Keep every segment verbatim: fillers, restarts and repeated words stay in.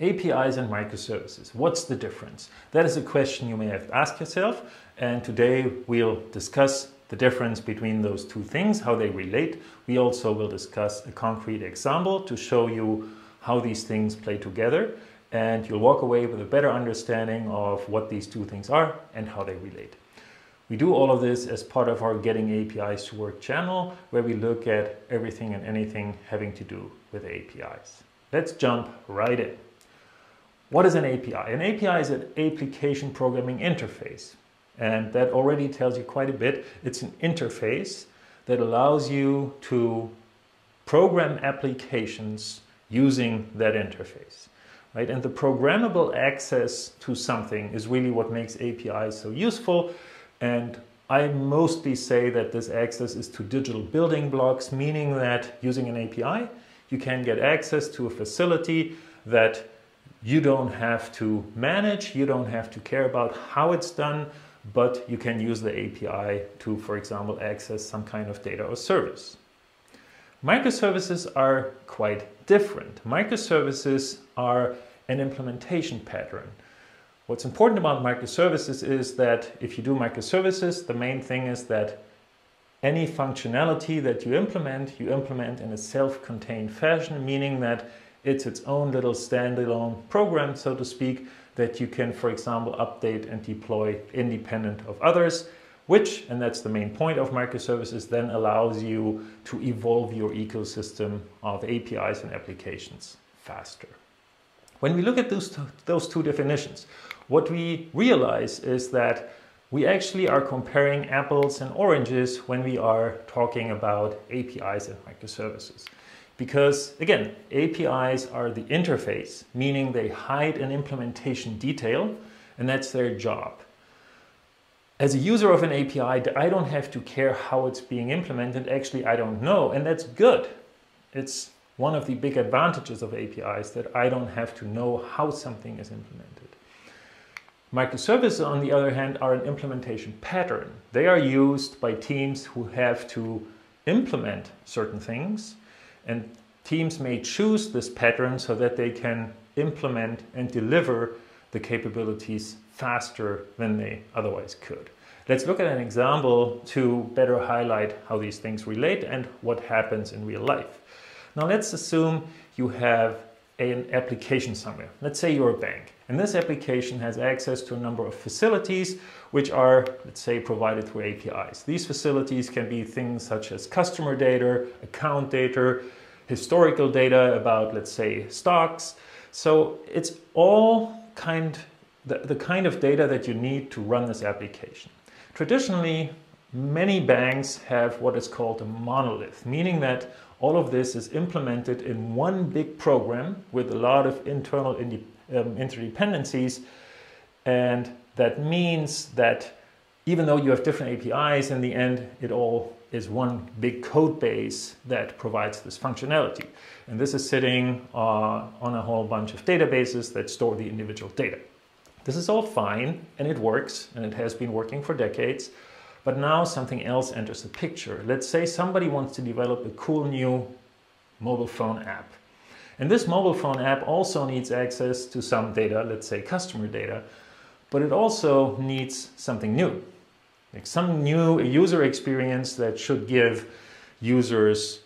A P Is and microservices, what's the difference? That is a question you may have to ask yourself, and today we'll discuss the difference between those two things, how they relate. We also will discuss a concrete example to show you how these things play together, and you'll walk away with a better understanding of what these two things are and how they relate. We do all of this as part of our Getting A P Is to Work channel, where we look at everything and anything having to do with A P Is. Let's jump right in. What is an A P I? An A P I is an application programming interface, and that already tells you quite a bit. It's an interface that allows you to program applications using that interface, right? And the programmable access to something is really what makes A P Is so useful, and I mostly say that this access is to digital building blocks, meaning that using an A P I, you can get access to a facility that you don't have to manage, you don't have to care about how it's done, but you can use the A P I to, for example, access some kind of data or service. Microservices are quite different. Microservices are an implementation pattern. What's important about microservices is that if you do microservices, the main thing is that any functionality that you implement, you implement in a self-contained fashion, meaning that it's its own little standalone program, so to speak, that you can, for example, update and deploy independent of others, which, and that's the main point of microservices, then allows you to evolve your ecosystem of A P Is and applications faster. When we look at those two, those two definitions, what we realize is that we actually are comparing apples and oranges when we are talking about A P Is and microservices. Because, again, A P Is are the interface, meaning they hide an implementation detail, and that's their job. As a user of an A P I, I don't have to care how it's being implemented. Actually, I don't know, and that's good. It's one of the big advantages of A P Is, that I don't have to know how something is implemented. Microservices, on the other hand, are an implementation pattern. They are used by teams who have to implement certain things. And teams may choose this pattern so that they can implement and deliver the capabilities faster than they otherwise could. Let's look at an example to better highlight how these things relate and what happens in real life. Now let's assume you have an application somewhere. Let's say you're a bank, and this application has access to a number of facilities which are, let's say, provided through A P Is. These facilities can be things such as customer data, account data, historical data about, let's say, stocks. So it's all kind, the, the kind of data that you need to run this application. Traditionally, many banks have what is called a monolith, meaning that all of this is implemented in one big program with a lot of internal interdependencies, and that means that even though you have different A P Is, in the end it all is one big code base that provides this functionality. And this is sitting uh, on a whole bunch of databases that store the individual data. This is all fine, and it works, and it has been working for decades. But now something else enters the picture. Let's say somebody wants to develop a cool new mobile phone app. And this mobile phone app also needs access to some data, let's say customer data, but it also needs something new, like some new user experience that should give users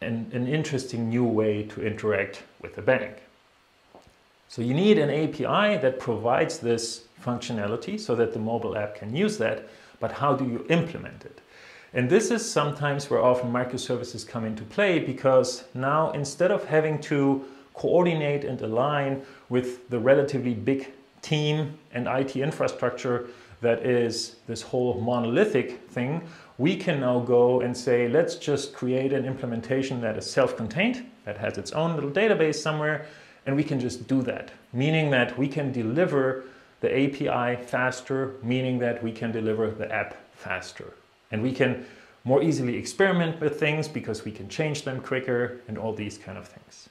an, an interesting new way to interact with the bank. So you need an A P I that provides this functionality so that the mobile app can use that. But how do you implement it? And this is sometimes where often microservices come into play, because now instead of having to coordinate and align with the relatively big team and I T infrastructure that is this whole monolithic thing, we can now go and say, let's just create an implementation that is self-contained, that has its own little database somewhere, and we can just do that, meaning that we can deliver the A P I faster, meaning that we can deliver the app faster. And we can more easily experiment with things because we can change them quicker and all these kind of things.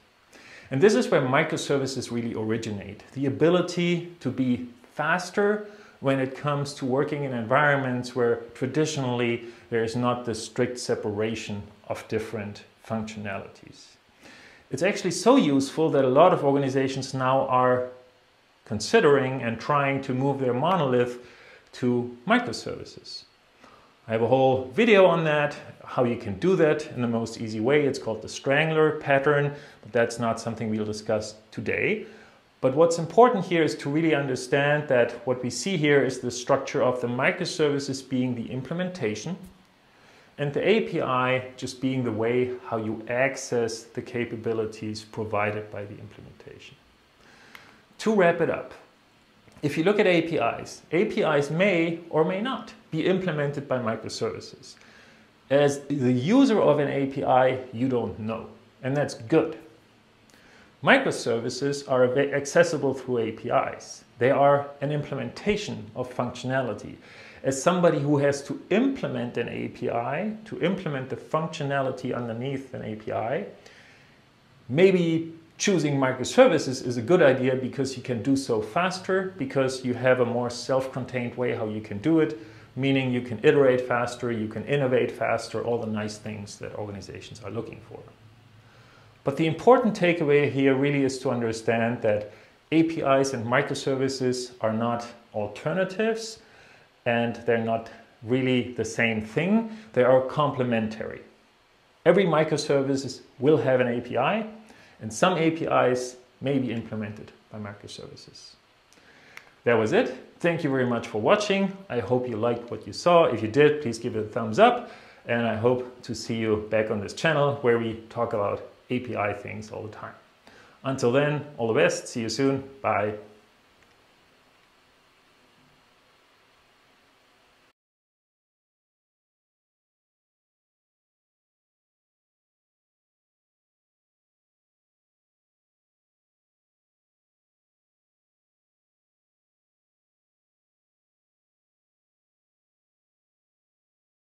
And this is where microservices really originate. The ability to be faster when it comes to working in environments where traditionally there is not the strict separation of different functionalities. It's actually so useful that a lot of organizations now are considering and trying to move their monolith to microservices. I have a whole video on that, how you can do that in the most easy way. It's called the Strangler pattern, but that's not something we'll discuss today. But what's important here is to really understand that what we see here is the structure of the microservices being the implementation and the A P I just being the way how you access the capabilities provided by the implementation. To wrap it up, if you look at A P Is, A P Is may or may not be implemented by microservices. As the user of an A P I, you don't know, and that's good. Microservices are accessible through A P Is. They are an implementation of functionality. As somebody who has to implement an A P I, to implement the functionality underneath an A P I, maybe choosing microservices is a good idea because you can do so faster, because you have a more self-contained way how you can do it, meaning you can iterate faster, you can innovate faster, all the nice things that organizations are looking for. But the important takeaway here really is to understand that A P Is and microservices are not alternatives, and they're not really the same thing. They are complementary. Every microservice will have an A P I, and some A P Is may be implemented by microservices. That was it. Thank you very much for watching. I hope you liked what you saw. If you did, please give it a thumbs up, and I hope to see you back on this channel where we talk about A P I things all the time. Until then, all the best. See you soon. Bye.